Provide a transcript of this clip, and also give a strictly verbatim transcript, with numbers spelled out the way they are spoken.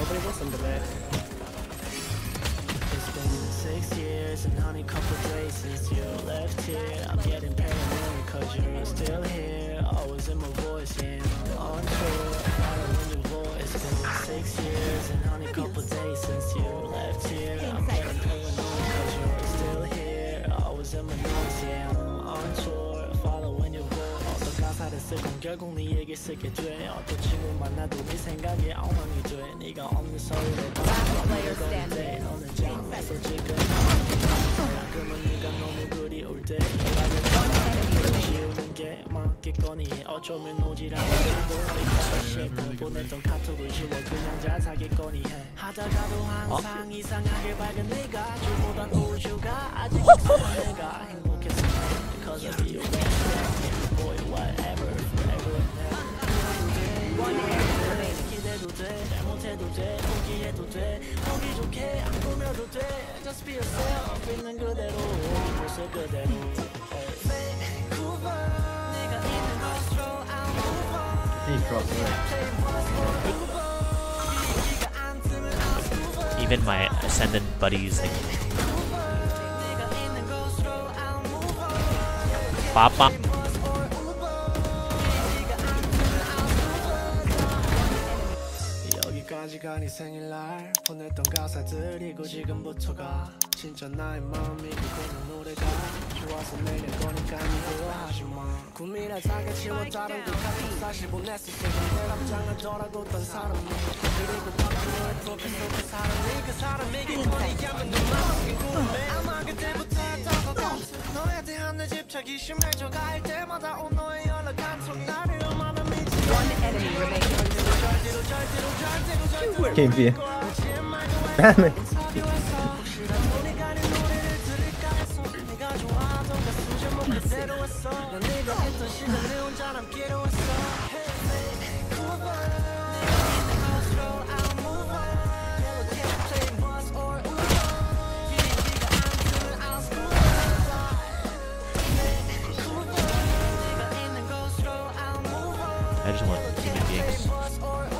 Nobody listened to that. It's been six years and honeycomb places. You left here, I'm getting paranoid, cause you're still here, always in my voice, and on tour, following your voice. It's been six years and honeycomb days since you left here. I'm getting paranoid, cause you're still here, always in my voice, and on tour, following your voice. 가사를 쓰고 결국 네 얘기 쓰게 돼. 어떤 친구 만나도 네 생각이 엉망이 돼. 네가 없는 서울에 밤을 건데 너는 잠에서 지금 그만 네가 너무 그리울 때 나를 지우는 게 맞겠거니. 어쩌면 오지랖을 들고 다시 보냈던 카톡을 지워 그냥 잘 사겠거니 해. 하다가도 항상 이상하게 밝은 네가 주보단 우주가 아직 익숙한 내가 행복했어. Because of you, boy, whatever, forever one air remaining. 기대도 돼, 잘못해도 돼, 포기해도 돼, 보기 좋게 안 꾸며도 돼. Just be yourself, 있는 그대로, 모습 그대로. 내가 있는 것으로 I'll move on. Even my ascendant buddies like Papa. 여기까지가 네 생일날 보냈던 가사들이고 지금부터가 진짜 나의 마음이고 그런 노래가 좋아서 내일 거니까 미워하지마. 꿈이라 사게 치워 다른 것 같은 사실 보냈을 때 대답장하더라고 딴 사람이 그리고 방송을 프로필 그 사람이 그 사람에게 버리기하면 눈망이 궁금해. 아마 그때부터 다가가 너에 대한 내 집착이 심해져 갈 때마다 온 너의 연락 한통 나를 얼마나 믿지. One enemy remains. Can't be it. Damn it. I just want human beings.